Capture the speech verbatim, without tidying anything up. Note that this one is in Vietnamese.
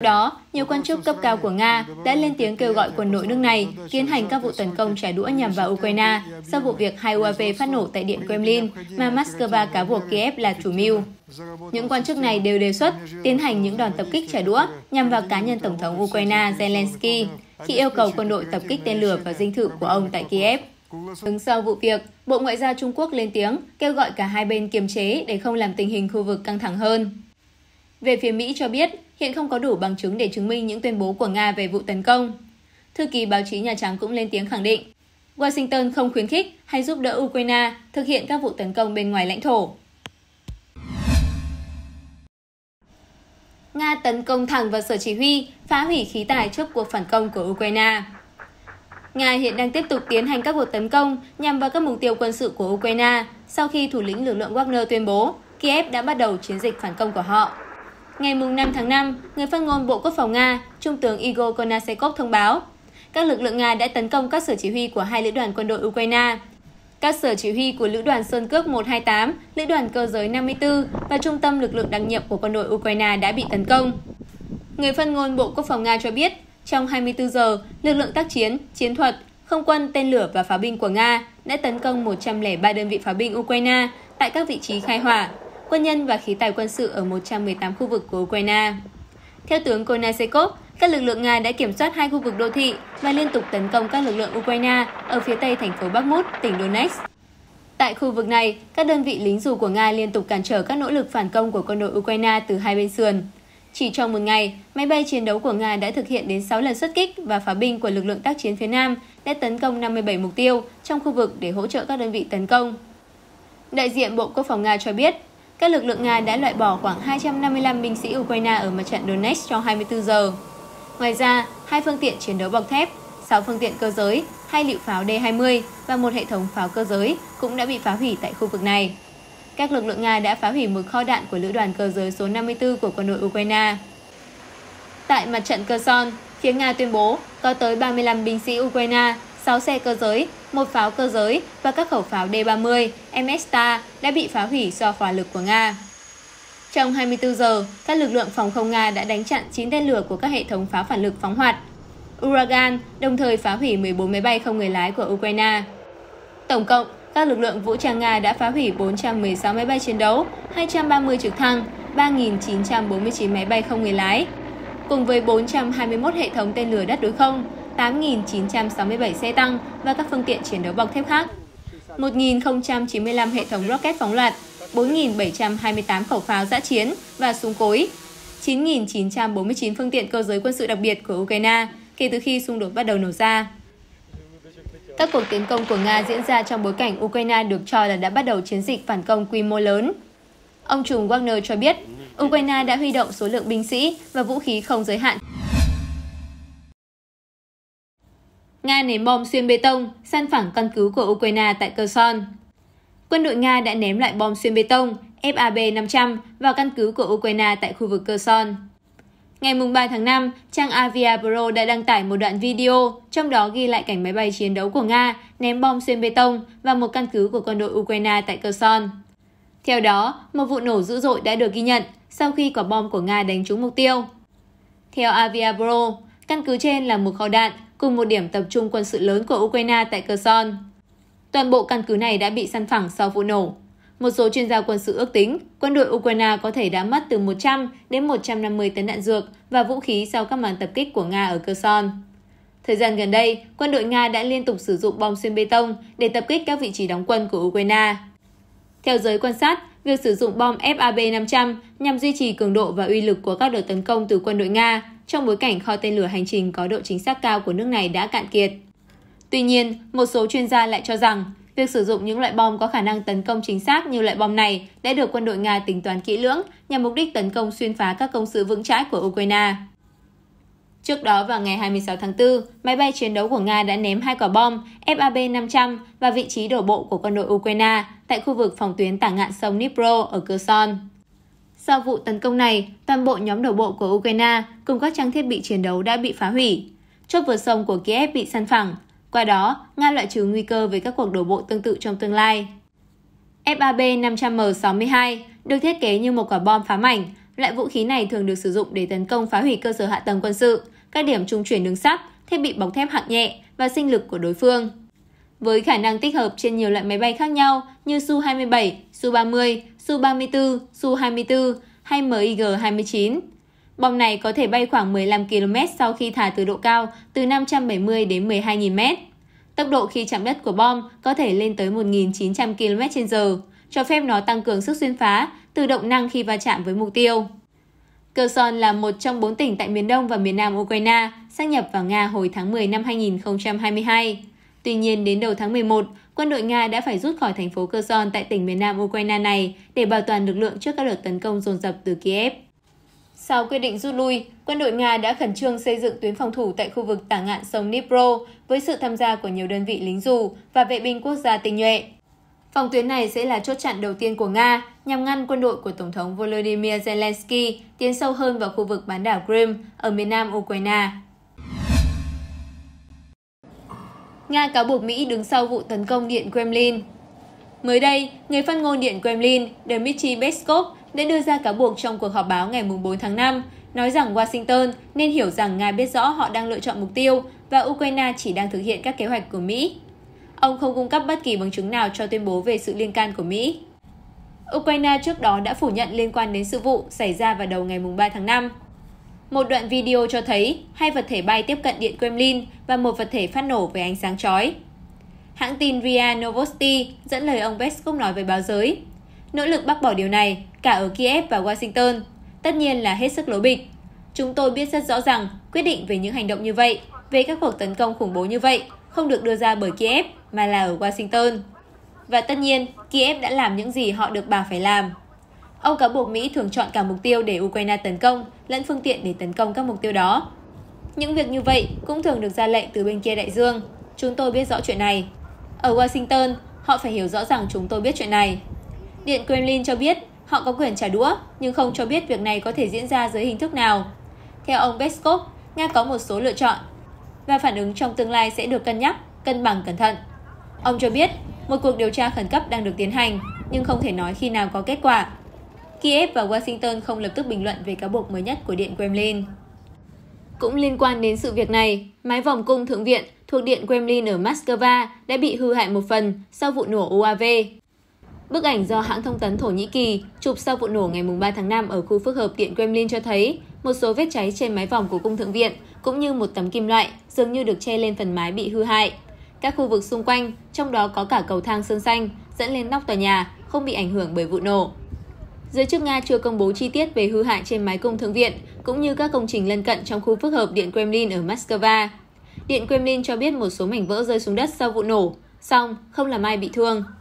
Trước đó, nhiều quan chức cấp cao của Nga đã lên tiếng kêu gọi quân đội nước này tiến hành các vụ tấn công trả đũa nhằm vào Ukraine sau vụ việc hai u a vê phát nổ tại Điện Kremlin mà Moscow cáo buộc Kiev là chủ mưu. Những quan chức này đều đề xuất tiến hành những đòn tập kích trả đũa nhằm vào cá nhân Tổng thống Ukraine Zelensky khi yêu cầu quân đội tập kích tên lửa vào dinh thự của ông tại Kiev. Đứng sau vụ việc, Bộ Ngoại giao Trung Quốc lên tiếng kêu gọi cả hai bên kiềm chế để không làm tình hình khu vực căng thẳng hơn. Về phía Mỹ cho biết, hiện không có đủ bằng chứng để chứng minh những tuyên bố của Nga về vụ tấn công. Thư ký báo chí Nhà Trắng cũng lên tiếng khẳng định, Washington không khuyến khích hay giúp đỡ Ukraine thực hiện các vụ tấn công bên ngoài lãnh thổ. Nga tấn công thẳng vào sở chỉ huy, phá hủy khí tài trước cuộc phản công của Ukraine. Nga hiện đang tiếp tục tiến hành các cuộc tấn công nhằm vào các mục tiêu quân sự của Ukraine sau khi thủ lĩnh lực lượng Wagner tuyên bố Kiev đã bắt đầu chiến dịch phản công của họ. Ngày năm tháng năm, người phát ngôn Bộ Quốc phòng Nga, Trung tướng Igor Konashenkov thông báo, các lực lượng Nga đã tấn công các sở chỉ huy của hai lữ đoàn quân đội Ukraine. Các sở chỉ huy của lữ đoàn Sơn Cước một hai tám, lữ đoàn cơ giới năm mươi tư và trung tâm lực lượng đặc nhiệm của quân đội Ukraine đã bị tấn công. Người phát ngôn Bộ Quốc phòng Nga cho biết, trong hai mươi tư giờ, lực lượng tác chiến, chiến thuật, không quân, tên lửa và pháo binh của Nga đã tấn công một trăm lẻ ba đơn vị pháo binh Ukraine tại các vị trí khai hỏa, quân nhân và khí tài quân sự ở một trăm mười tám khu vực của Ukraine. Theo tướng Konashenkov, các lực lượng Nga đã kiểm soát hai khu vực đô thị và liên tục tấn công các lực lượng Ukraine ở phía tây thành phố Bakhmut, tỉnh Donetsk. Tại khu vực này, các đơn vị lính dù của Nga liên tục cản trở các nỗ lực phản công của quân đội Ukraine từ hai bên sườn. Chỉ trong một ngày, máy bay chiến đấu của Nga đã thực hiện đến sáu lần xuất kích và pháo binh của lực lượng tác chiến phía Nam đã tấn công năm mươi bảy mục tiêu trong khu vực để hỗ trợ các đơn vị tấn công. Đại diện Bộ Quốc phòng Nga cho biết, các lực lượng Nga đã loại bỏ khoảng hai trăm năm mươi lăm binh sĩ Ukraine ở mặt trận Donetsk trong hai mươi tư giờ. Ngoài ra, hai phương tiện chiến đấu bọc thép, sáu phương tiện cơ giới, hai lựu pháo D hai mươi và một hệ thống pháo cơ giới cũng đã bị phá hủy tại khu vực này. Các lực lượng Nga đã phá hủy một kho đạn của lữ đoàn cơ giới số năm mươi tư của quân đội Ukraine. Tại mặt trận Kherson, phía Nga tuyên bố có tới ba mươi lăm binh sĩ Ukraine, sáu xe cơ giới, một pháo cơ giới và các khẩu pháo D ba mươi, Msta đã bị phá hủy do hỏa lực của Nga. Trong hai mươi tư giờ, các lực lượng phòng không Nga đã đánh chặn chín tên lửa của các hệ thống pháo phản lực phóng hoạt Uragan, đồng thời phá hủy mười bốn máy bay không người lái của Ukraine. Tổng cộng, các lực lượng vũ trang Nga đã phá hủy bốn trăm mười sáu máy bay chiến đấu, hai trăm ba mươi trực thăng, ba nghìn chín trăm bốn mươi chín máy bay không người lái, cùng với bốn trăm hai mươi mốt hệ thống tên lửa đất đối không, tám nghìn chín trăm sáu mươi bảy xe tăng và các phương tiện chiến đấu bọc thép khác, một nghìn không trăm chín mươi lăm hệ thống rocket phóng loạt, bốn nghìn bảy trăm hai mươi tám khẩu pháo dã chiến và súng cối, chín nghìn chín trăm bốn mươi chín phương tiện cơ giới quân sự đặc biệt của Ukraine kể từ khi xung đột bắt đầu nổ ra. Các cuộc tiến công của Nga diễn ra trong bối cảnh Ukraine được cho là đã bắt đầu chiến dịch phản công quy mô lớn. Ông Trùm Wagner cho biết, Ukraine đã huy động số lượng binh sĩ và vũ khí không giới hạn. Nga ném bom xuyên bê tông, san phẳng căn cứ của Ukraine tại Kherson. Quân đội Nga đã ném loại bom xuyên bê tông F A B năm trăm vào căn cứ của Ukraine tại khu vực Kherson. Ngày ba tháng năm, trang Avia Pro đã đăng tải một đoạn video, trong đó ghi lại cảnh máy bay chiến đấu của Nga ném bom xuyên bê tông vào một căn cứ của quân đội Ukraine tại Kherson. Theo đó, một vụ nổ dữ dội đã được ghi nhận sau khi quả bom của Nga đánh trúng mục tiêu. Theo Avia Pro, căn cứ trên là một kho đạn cùng một điểm tập trung quân sự lớn của Ukraine tại Kherson. Toàn bộ căn cứ này đã bị san phẳng sau vụ nổ. Một số chuyên gia quân sự ước tính, quân đội Ukraine có thể đã mất từ một trăm đến một trăm năm mươi tấn đạn dược và vũ khí sau các màn tập kích của Nga ở Kherson. Thời gian gần đây, quân đội Nga đã liên tục sử dụng bom xuyên bê tông để tập kích các vị trí đóng quân của Ukraine. Theo giới quan sát, việc sử dụng bom F A B năm trăm nhằm duy trì cường độ và uy lực của các đợt tấn công từ quân đội Nga trong bối cảnh kho tên lửa hành trình có độ chính xác cao của nước này đã cạn kiệt. Tuy nhiên, một số chuyên gia lại cho rằng, việc sử dụng những loại bom có khả năng tấn công chính xác như loại bom này đã được quân đội Nga tính toán kỹ lưỡng nhằm mục đích tấn công xuyên phá các công sự vững chãi của Ukraine. Trước đó vào ngày hai mươi sáu tháng tư, máy bay chiến đấu của Nga đã ném hai quả bom F A B năm trăm vào vị trí đổ bộ của quân đội Ukraine tại khu vực phòng tuyến tả ngạn sông Dnipro ở Kherson. Sau vụ tấn công này, toàn bộ nhóm đổ bộ của Ukraine cùng các trang thiết bị chiến đấu đã bị phá hủy. Chốt vượt sông của Kiev bị san phẳng. Qua đó, Nga loại trừ nguy cơ về các cuộc đổ bộ tương tự trong tương lai. F A B năm trăm M sáu mươi hai được thiết kế như một quả bom phá mảnh, Loại vũ khí này thường được sử dụng để tấn công phá hủy cơ sở hạ tầng quân sự, các điểm trung chuyển đường sắt, thiết bị bọc thép hạng nhẹ và sinh lực của đối phương. Với khả năng tích hợp trên nhiều loại máy bay khác nhau như Su hai mươi bảy, Su ba mươi, Su ba mươi tư, Su hai mươi tư hay MiG hai mươi chín, bom này có thể bay khoảng mười lăm ki lô mét sau khi thả từ độ cao từ năm trăm bảy mươi đến mười hai nghìn mét. Tốc độ khi chạm đất của bom có thể lên tới một nghìn chín trăm ki lô mét trên giờ, cho phép nó tăng cường sức xuyên phá, từ động năng khi va chạm với mục tiêu. Kherson là một trong bốn tỉnh tại miền đông và miền nam Ukraine sáp nhập vào Nga hồi tháng mười năm hai nghìn không trăm hai mươi hai. Tuy nhiên, đến đầu tháng mười một, quân đội Nga đã phải rút khỏi thành phố Kherson tại tỉnh miền nam Ukraine này để bảo toàn lực lượng trước các đợt tấn công dồn dập từ Kiev. Sau quyết định rút lui, quân đội Nga đã khẩn trương xây dựng tuyến phòng thủ tại khu vực tả ngạn sông Dnipro với sự tham gia của nhiều đơn vị lính dù và vệ binh quốc gia tinh nhuệ. Phòng tuyến này sẽ là chốt chặn đầu tiên của Nga nhằm ngăn quân đội của Tổng thống Volodymyr Zelensky tiến sâu hơn vào khu vực bán đảo Crimea ở miền nam Ukraine. Nga cáo buộc Mỹ đứng sau vụ tấn công Điện Kremlin. Mới đây, người phát ngôn Điện Kremlin Dmitry Peskov đã đưa ra cáo buộc trong cuộc họp báo ngày bốn tháng năm, nói rằng Washington nên hiểu rằng Nga biết rõ họ đang lựa chọn mục tiêu và Ukraine chỉ đang thực hiện các kế hoạch của Mỹ. Ông không cung cấp bất kỳ bằng chứng nào cho tuyên bố về sự liên can của Mỹ. Ukraine trước đó đã phủ nhận liên quan đến sự vụ xảy ra vào đầu ngày ba tháng năm. Một đoạn video cho thấy hai vật thể bay tiếp cận Điện Kremlin và một vật thể phát nổ với ánh sáng chói. Hãng tin rờ i a Novosti dẫn lời ông Peskov nói với báo giới: nỗ lực bác bỏ điều này, cả ở Kiev và Washington, tất nhiên là hết sức lố bịch. Chúng tôi biết rất rõ rằng quyết định về những hành động như vậy, về các cuộc tấn công khủng bố như vậy, không được đưa ra bởi Kiev mà là ở Washington. Và tất nhiên, Kiev đã làm những gì họ được bảo phải làm. Ông cáo buộc Mỹ thường chọn cả mục tiêu để Ukraine tấn công, lẫn phương tiện để tấn công các mục tiêu đó. Những việc như vậy cũng thường được ra lệnh từ bên kia đại dương. Chúng tôi biết rõ chuyện này. Ở Washington, họ phải hiểu rõ rằng chúng tôi biết chuyện này. Điện Kremlin cho biết họ có quyền trả đũa, nhưng không cho biết việc này có thể diễn ra dưới hình thức nào. Theo ông Peskov, Nga có một số lựa chọn, và phản ứng trong tương lai sẽ được cân nhắc, cân bằng cẩn thận. Ông cho biết một cuộc điều tra khẩn cấp đang được tiến hành, nhưng không thể nói khi nào có kết quả. Kiev và Washington không lập tức bình luận về cáo buộc mới nhất của Điện Kremlin. Cũng liên quan đến sự việc này, mái vòm cung Thượng viện thuộc Điện Kremlin ở Moscow đã bị hư hại một phần sau vụ nổ u a vê. Bức ảnh do hãng thông tấn Thổ Nhĩ Kỳ chụp sau vụ nổ ngày ba tháng năm ở khu phức hợp Điện Kremlin cho thấy một số vết cháy trên mái vòm của cung Thượng viện cũng như một tấm kim loại dường như được che lên phần mái bị hư hại. Các khu vực xung quanh, trong đó có cả cầu thang sơn xanh dẫn lên nóc tòa nhà, không bị ảnh hưởng bởi vụ nổ. Giới chức Nga chưa công bố chi tiết về hư hại trên mái cung Thượng viện cũng như các công trình lân cận trong khu phức hợp Điện Kremlin ở Moscow. Điện Kremlin cho biết một số mảnh vỡ rơi xuống đất sau vụ nổ, song không làm ai bị thương.